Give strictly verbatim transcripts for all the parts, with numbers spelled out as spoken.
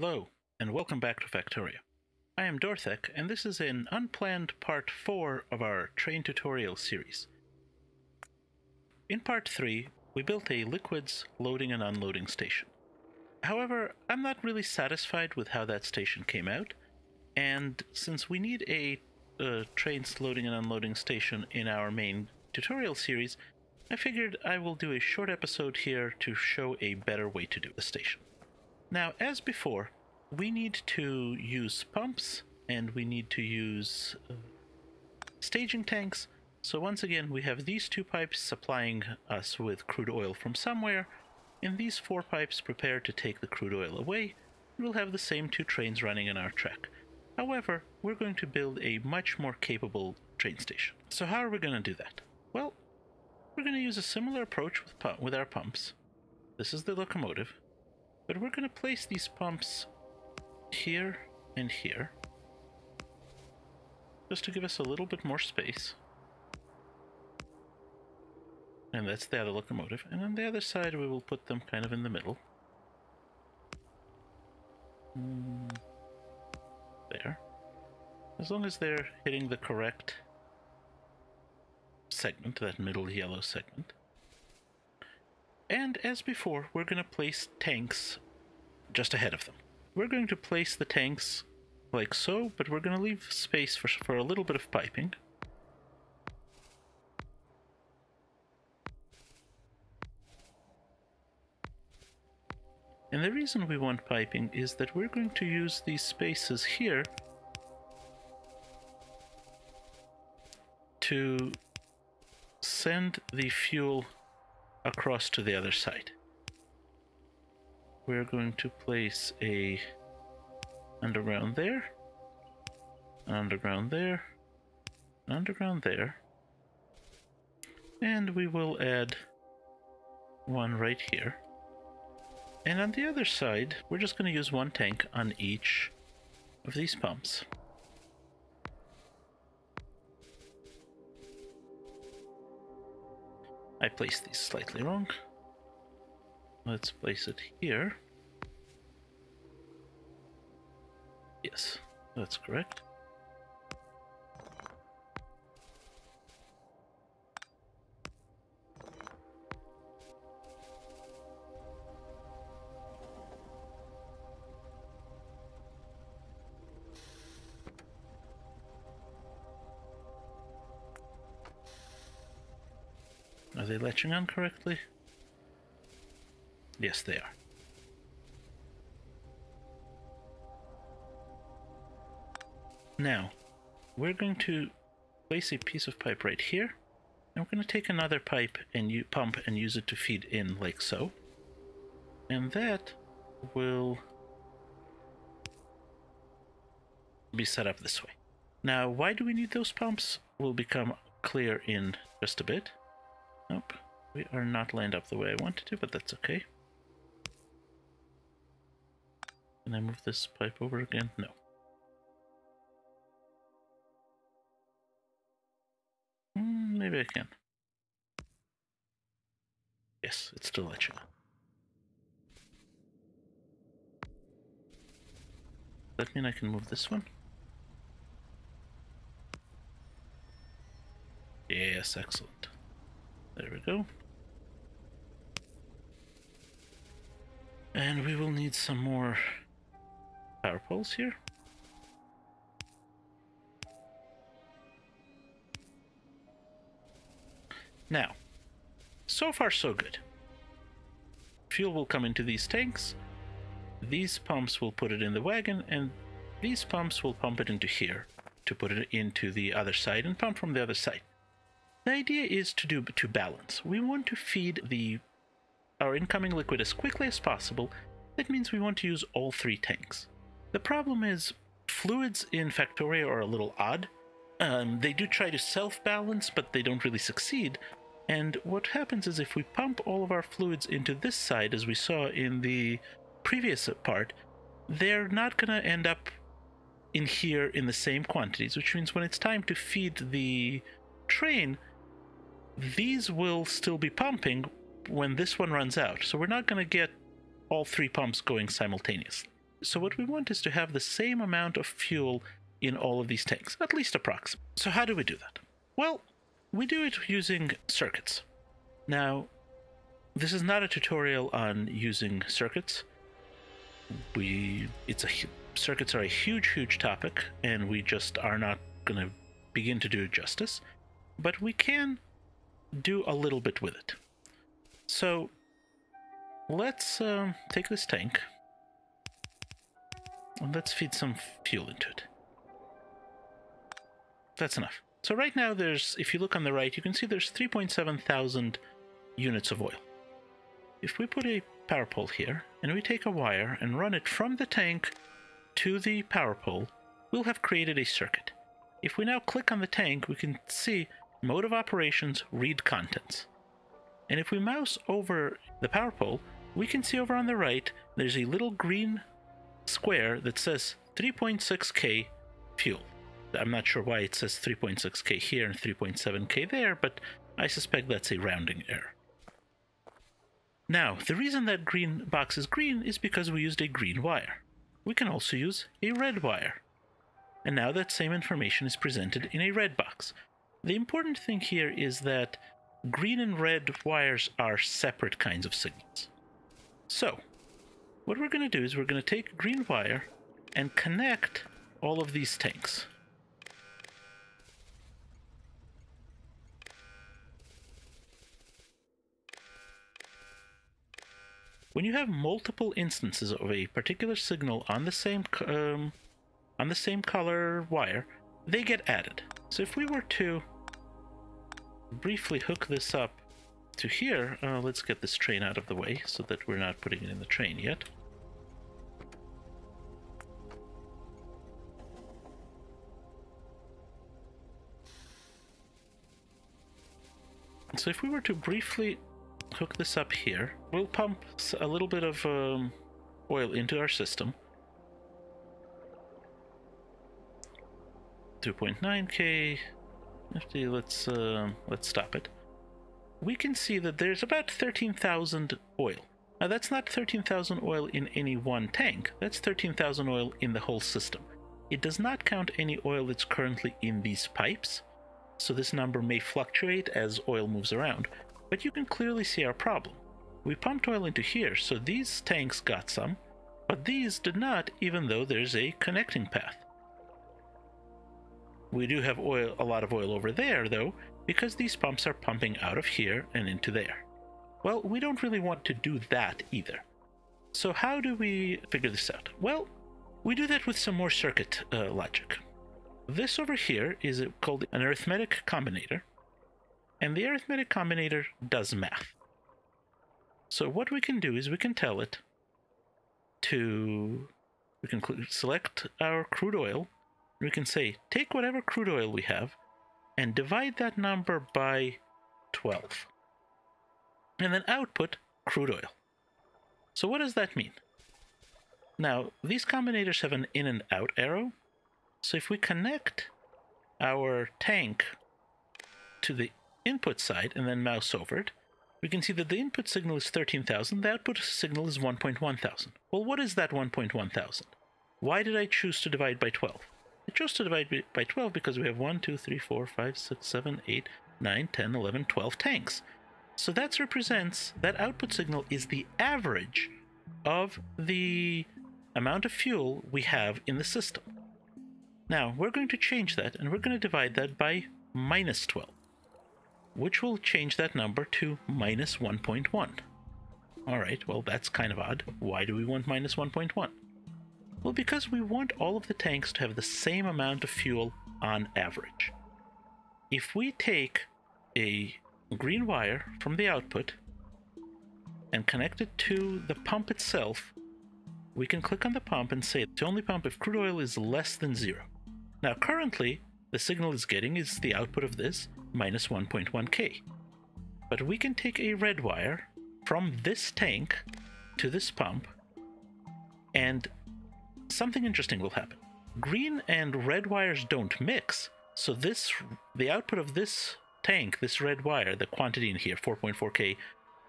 Hello, and welcome back to Factorio. I am Dorthak, and this is an unplanned part four of our train tutorial series. In part three, we built a liquids loading and unloading station. However, I'm not really satisfied with how that station came out, and since we need a, a trains loading and unloading station in our main tutorial series, I figured I will do a short episode here to show a better way to do the station. Now, as before, we need to use pumps, and we need to use uh, staging tanks. So once again, we have these two pipes supplying us with crude oil from somewhere, and these four pipes prepare to take the crude oil away. We'll have the same two trains running on our track. However, we're going to build a much more capable train station. So how are we going to do that? Well, we're going to use a similar approach with, pu with our pumps. This is the locomotive. But we're going to place these pumps here and here, just to give us a little bit more space. And that's the other locomotive. And on the other side, we will put them kind of in the middle. There. As long as they're hitting the correct segment, that middle yellow segment. And as before, we're going to place tanks just ahead of them. We're going to place the tanks like so, but we're going to leave space for, for a little bit of piping. And the reason we want piping is that we're going to use these spaces here to send the fuel across to the other side. We're going to place a underground there, an underground there, an underground there, and we will add one right here. And on the other side, we're just going to use one tank on each of these pumps. I placed these slightly wrong. Let's place it here. Yes, that's correct. Are they latching on correctly? Yes, they are. Now, we're going to place a piece of pipe right here, and we're going to take another pipe and you pump and use it to feed in like so. And that will be set up this way. Now, why do we need those pumps? Will become clear in just a bit. Nope, we are not lined up the way I wanted to, but that's okay. Can I move this pipe over again? No. Mm, maybe I can. Yes, it's still latching on. Does that mean I can move this one? Yes, excellent. There we go. And we will need some more power poles here. Now, so far so good. Fuel will come into these tanks, these pumps will put it in the wagon, and these pumps will pump it into here to put it into the other side and pump from the other side. The idea is to do to balance. We want to feed the our incoming liquid as quickly as possible. That means we want to use all three tanks. The problem is fluids in Factorio are a little odd. Um, they do try to self-balance, but they don't really succeed. And what happens is if we pump all of our fluids into this side, as we saw in the previous part, they're not going to end up in here in the same quantities, which means when it's time to feed the train, these will still be pumping when this one runs out, so we're not going to get all three pumps going simultaneously. So what we want is to have the same amount of fuel in all of these tanks, at least approximately. So how do we do that? Well, we do it using circuits. Now, this is not a tutorial on using circuits. We, it's a, circuits are a huge, huge topic, and we just are not going to begin to do it justice, but we can do a little bit with it. So let's um, take this tank and let's feed some fuel into it. That's enough. So right now there's, if you look on the right, you can see there's three point seven thousand units of oil. If we put a power pole here and we take a wire and run it from the tank to the power pole, we'll have created a circuit. If we now click on the tank, we can see mode of operations, read contents. And if we mouse over the power pole, we can see over on the right, there's a little green square that says three point six K fuel. I'm not sure why it says three point six K here and three point seven K there, but I suspect that's a rounding error. Now, the reason that green box is green is because we used a green wire. We can also use a red wire. And now that same information is presented in a red box. The important thing here is that green and red wires are separate kinds of signals. So, what we're going to do is we're going to take green wire and connect all of these tanks. When you have multiple instances of a particular signal on the same um, on the same color wire, they get added. So if we were to briefly hook this up to here, uh, let's get this train out of the way so that we're not putting it in the train yet. So if we were to briefly hook this up here, we'll pump a little bit of um, oil into our system. two point nine K. Let's uh, let's stop it. We can see that there's about thirteen thousand oil. Now that's not thirteen thousand oil in any one tank. That's thirteen thousand oil in the whole system. It does not count any oil that's currently in these pipes, so this number may fluctuate as oil moves around. But you can clearly see our problem. We pumped oil into here, so these tanks got some, but these did not, even though there's a connecting path. We do have oil, a lot of oil over there, though, because these pumps are pumping out of here and into there. Well, we don't really want to do that either. So how do we figure this out? Well, we do that with some more circuit uh, logic. This over here is called an arithmetic combinator. And the arithmetic combinator does math. So what we can do is we can tell it to, we can select our crude oil. We can say, take whatever crude oil we have and divide that number by twelve. And then output crude oil. So what does that mean? Now, these combinators have an in and out arrow. So if we connect our tank to the input side and then mouse over it, we can see that the input signal is thirteen thousand, the output signal is one point one thousand. Well, what is that one point one thousand? Why did I choose to divide by twelve? I chose to divide by twelve because we have one, two, three, four, five, six, seven, eight, nine, ten, eleven, twelve tanks. So that represents, that output signal is the average of the amount of fuel we have in the system. Now, we're going to change that and we're going to divide that by minus twelve. Which will change that number to minus one point one. All right, well, that's kind of odd. Why do we want minus one point one? Well, because we want all of the tanks to have the same amount of fuel on average. If we take a green wire from the output and connect it to the pump itself, we can click on the pump and say to only pump if crude oil is less than zero. Now, currently, the signal it's getting is the output of this, minus one point one K. But we can take a red wire from this tank to this pump, and something interesting will happen. Green and red wires don't mix, so this, the output of this tank, this red wire, the quantity in here, four point four K,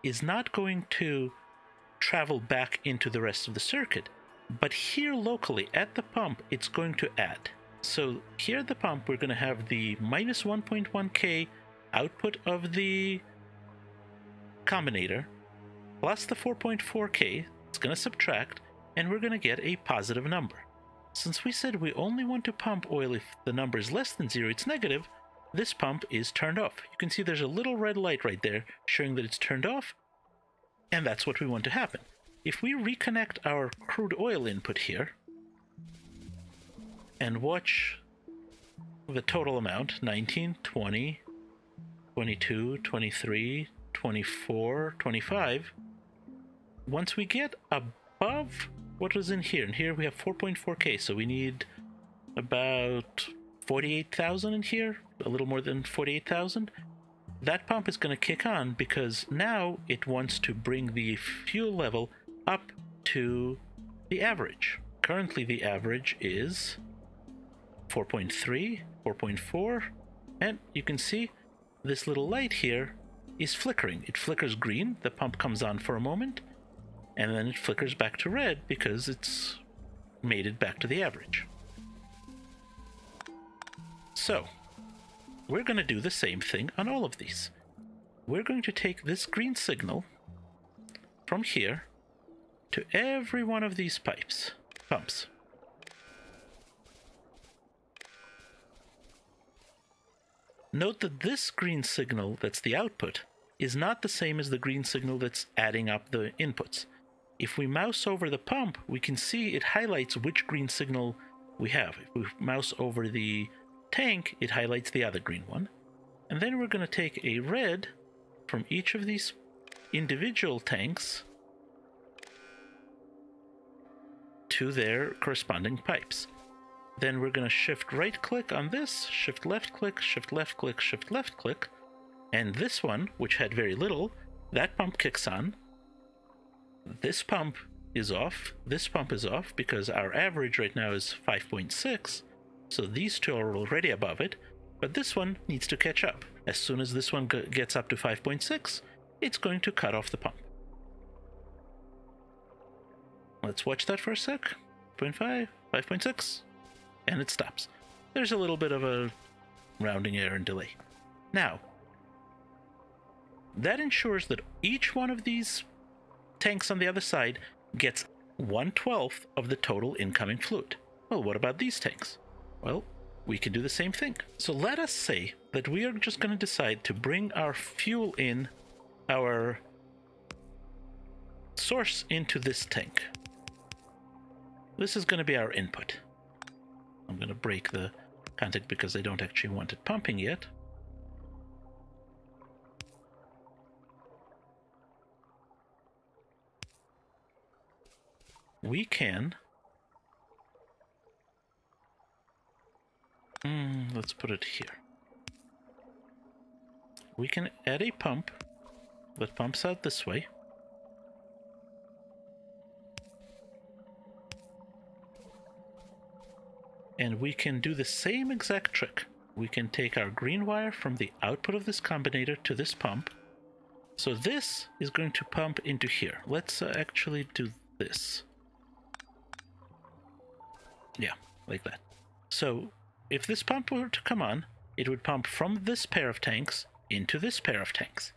is not going to travel back into the rest of the circuit. But here locally at the pump, it's going to add. So here at the pump, we're going to have the minus one point one K output of the combinator plus the four point four K. It's going to subtract, and we're going to get a positive number. Since we said we only want to pump oil if the number is less than zero, it's negative, this pump is turned off. You can see there's a little red light right there showing that it's turned off, and that's what we want to happen. If we reconnect our crude oil input here and watch the total amount, nineteen, twenty, twenty-two, twenty-three, twenty-four, twenty-five, once we get above what was in here, and here we have four point four K, so we need about forty-eight thousand in here, a little more than forty-eight thousand. That pump is going to kick on because now it wants to bring the fuel level up to the average. Currently the average is four point three, four point four, and you can see this little light here is flickering. It flickers green, the pump comes on for a moment, and then it flickers back to red because it's made it back to the average. So we're going to do the same thing on all of these. We're going to take this green signal from here to every one of these pipes, pumps. Note that this green signal that's the output is not the same as the green signal that's adding up the inputs. If we mouse over the pump, we can see it highlights which green signal we have. If we mouse over the tank, it highlights the other green one. And then we're going to take a red from each of these individual tanks to their corresponding pipes. Then we're going to shift right click on this, shift left click, shift left click, shift left click, and this one, which had very little, that pump kicks on. This pump is off, this pump is off because our average right now is five point six. So these two are already above it, but this one needs to catch up. As soon as this one gets up to five point six, it's going to cut off the pump. Let's watch that for a sec. zero point five, five point six, and it stops. There's a little bit of a rounding error and delay. Now, that ensures that each one of these tanks on the other side gets one twelfth of the total incoming fluid. Well, what about these tanks? Well, we can do the same thing. So let us say that we are just going to decide to bring our fuel in, our source into this tank. This is going to be our input. I'm going to break the contact because I don't actually want it pumping yet. We can... Mm, let's put it here. We can add a pump that pumps out this way. And we can do the same exact trick. We can take our green wire from the output of this combinator to this pump. So this is going to pump into here. Let's uh, actually do this. Yeah, like that. So if this pump were to come on, it would pump from this pair of tanks into this pair of tanks.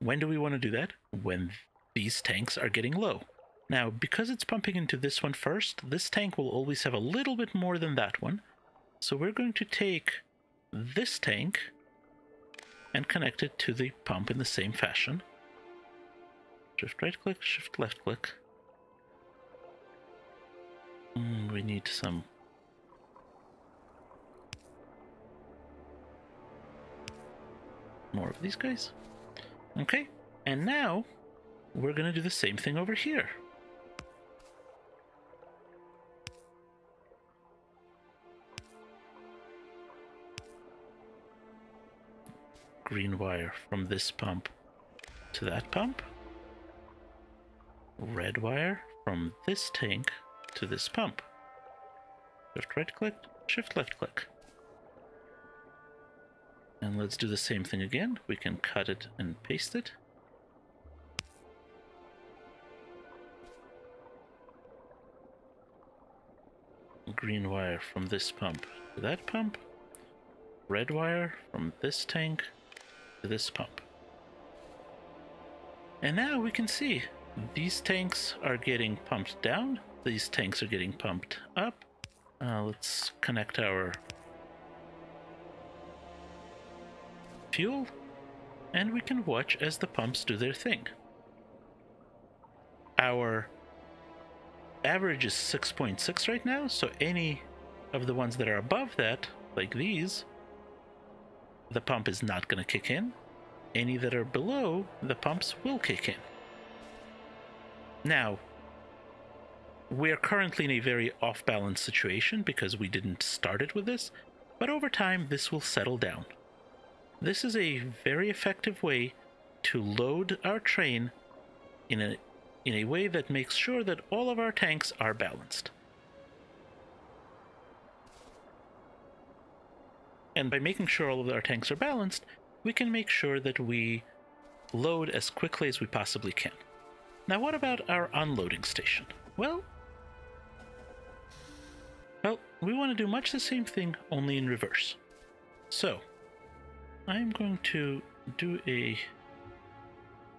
When do we want to do that? When these tanks are getting low. Now, because it's pumping into this one first, this tank will always have a little bit more than that one. So we're going to take this tank and connect it to the pump in the same fashion. Shift right click, shift left click. Mm, we need some... more of these guys. Okay, and now we're gonna do the same thing over here. Green wire from this pump to that pump. Red wire from this tank to this pump. Shift right click, shift left click. And let's do the same thing again. We can cut it and paste it. green wire from this pump to that pump, red wire from this tank to this pump. And now we can see these tanks are getting pumped down, these tanks are getting pumped up. Uh, let's connect our fuel, and we can watch as the pumps do their thing. Our average is six point six right now, so any of the ones that are above that, like these, the pump is not going to kick in. Any that are below, the pumps will kick in. Now, we're currently in a very off-balance situation because we didn't start it with this, but over time this will settle down. This is a very effective way to load our train in a in a way that makes sure that all of our tanks are balanced. And by making sure all of our tanks are balanced, we can make sure that we load as quickly as we possibly can. Now, what about our unloading station? Well, well, we want to do much the same thing, only in reverse. So, I'm going to do a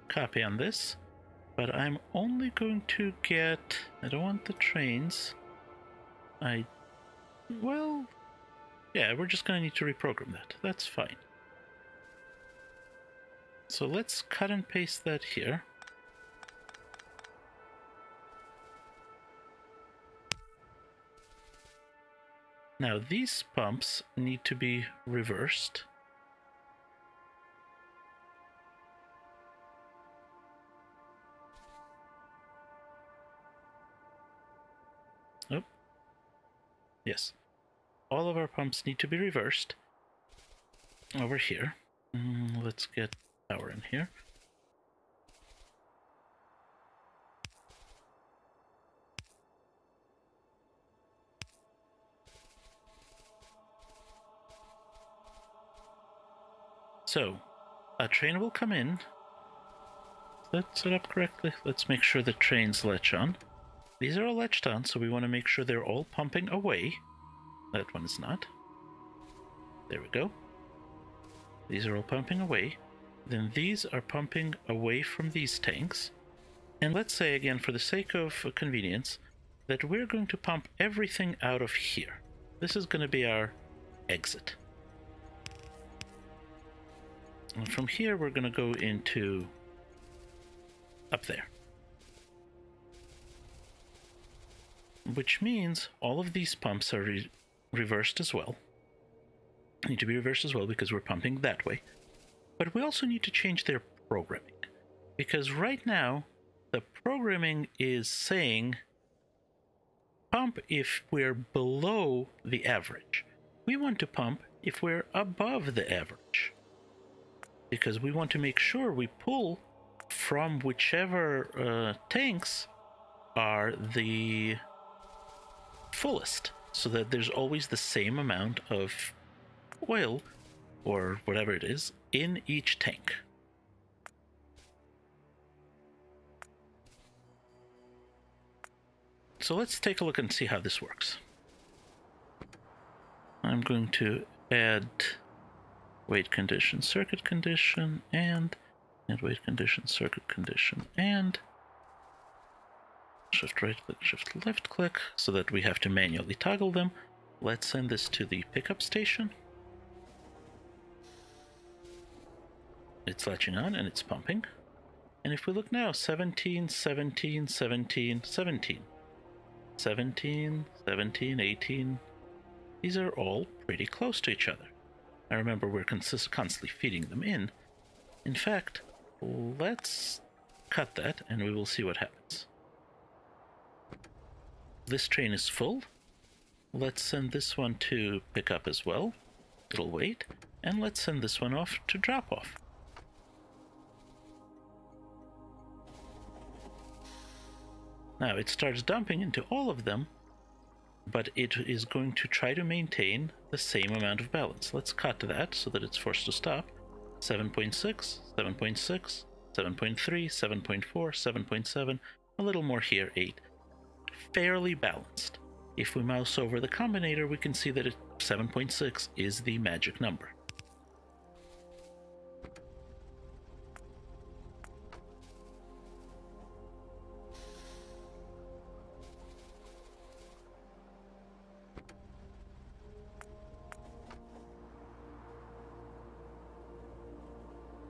copy on this, but I'm only going to get... I don't want the trains. I... Well... Yeah, we're just going to need to reprogram that. That's fine. So let's cut and paste that here. Now these pumps need to be reversed. Oh. Yes. All of our pumps need to be reversed over here. Mm, let's get power in here. So, a train will come in. Let's set up correctly. Let's make sure the trains latch on. These are all latched on, so we want to make sure they're all pumping away. That one is not. There we go. These are all pumping away. Then these are pumping away from these tanks. And let's say, again, for the sake of convenience, that we're going to pump everything out of here. This is going to be our exit. And from here, we're going to go into up there. Which means all of these pumps are re reversed as well. Need to be reversed as well because we're pumping that way. But we also need to change their programming, because right now the programming is saying pump if we're below the average. We want to pump if we're above the average, because we want to make sure we pull from whichever uh, tanks are the fullest, so that there's always the same amount of oil or whatever it is in each tank. So let's take a look and see how this works. I'm going to add weight condition, circuit condition, and and weight condition, circuit condition, and shift right click, shift left click, so that we have to manually toggle them. Let's send this to the pickup station. It's latching on and it's pumping. And if we look now, seventeen, seventeen, seventeen, seventeen, seventeen, seventeen, eighteen, these are all pretty close to each other. Now remember, we're consist- constantly feeding them in. In fact, let's cut that and we will see what happens. This train is full. Let's send this one to pick up as well. It'll wait. And let's send this one off to drop off. Now it starts dumping into all of them, but it is going to try to maintain the same amount of balance. Let's cut that so that it's forced to stop. seven point six, seven point six, seven point three, seven point four, seven point seven, a little more here, eight. Fairly balanced. If we mouse over the combinator, we can see that seven point six is the magic number.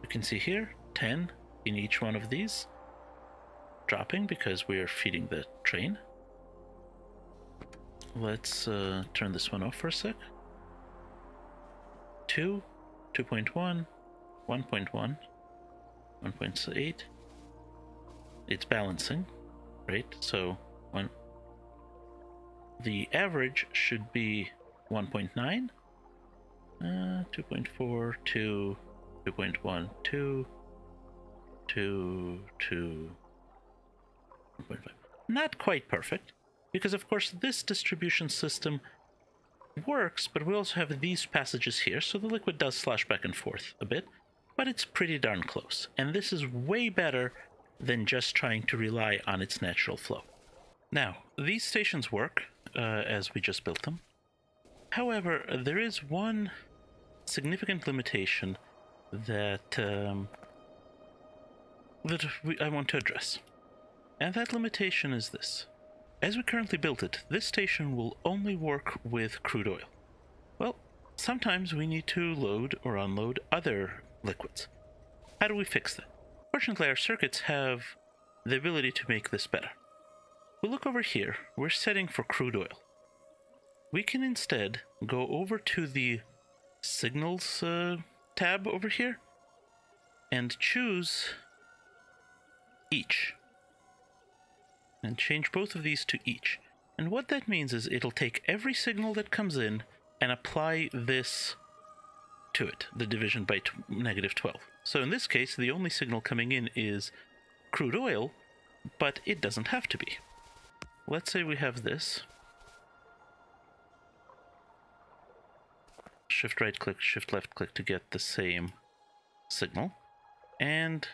You can see here ten in each one of these, dropping because we are feeding the train. Let's uh, turn this one off for a sec. two, two point one, one point one, one point eight. It's balancing, right? So one. The average should be one point nine, uh, two point four, two, two point one, two, two, two, one point five. Not quite perfect. Because, of course, this distribution system works, but we also have these passages here, so the liquid does slosh back and forth a bit, but it's pretty darn close. And this is way better than just trying to rely on its natural flow. Now, these stations work uh, as we just built them. However, there is one significant limitation that, um, that we, I want to address. And that limitation is this. As we currently built it, this station will only work with crude oil. Well, sometimes we need to load or unload other liquids. How do we fix that? Fortunately, our circuits have the ability to make this better. We look over here, we're setting for crude oil. We can instead go over to the signals uh, tab over here and choose each. And change both of these to each. And what that means is it'll take every signal that comes in and apply this to it, the division by negative twelve. So in this case, the only signal coming in is crude oil, but it doesn't have to be. Let's say we have this. Shift right click, shift left click to get the same signal. And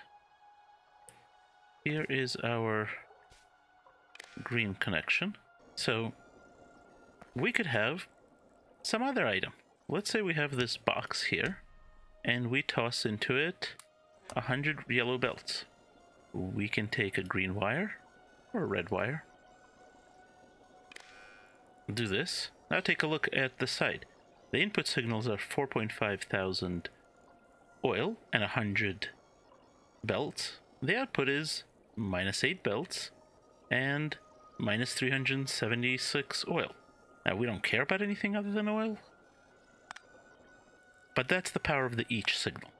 here is our green connection. So we could have some other item. Let's say we have this box here and we toss into it a hundred yellow belts. We can take a green wire or a red wire, do this. Now take a look at the side. The input signals are four point five thousand oil and a hundred belts. The output is minus eight belts and minus three hundred seventy-six oil. Now, we don't care about anything other than oil, but that's the power of the each signal.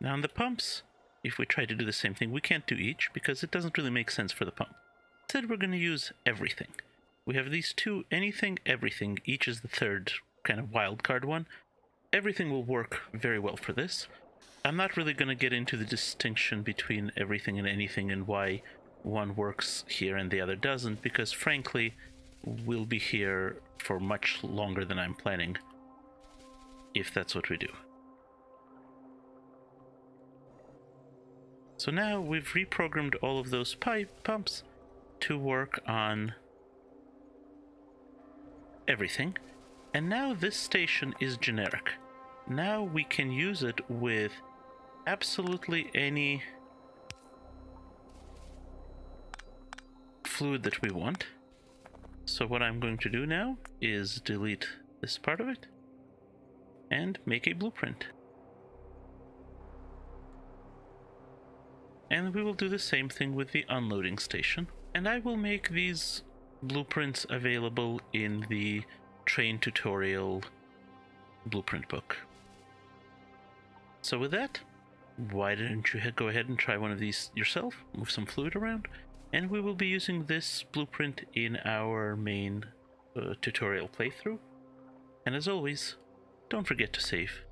Now, on the pumps, if we try to do the same thing, we can't do each because it doesn't really make sense for the pump. Instead, we're going to use everything. We have these two, anything, everything. Each is the third kind of wild card one. Everything will work very well for this. I'm not really going to get into the distinction between everything and anything and why one works here and the other doesn't, because frankly, we'll be here for much longer than I'm planning, if that's what we do. So now we've reprogrammed all of those pipe pumps to work on everything. And now this station is generic. Now we can use it with absolutely any fluid that we want. So what I'm going to do now is delete this part of it and make a blueprint. And we will do the same thing with the unloading station. And I will make these blueprints available in the train tutorial blueprint book. So with that, why don't you go ahead and try one of these yourself, move some fluid around. And we will be using this blueprint in our main uh, tutorial playthrough. And as always, don't forget to save.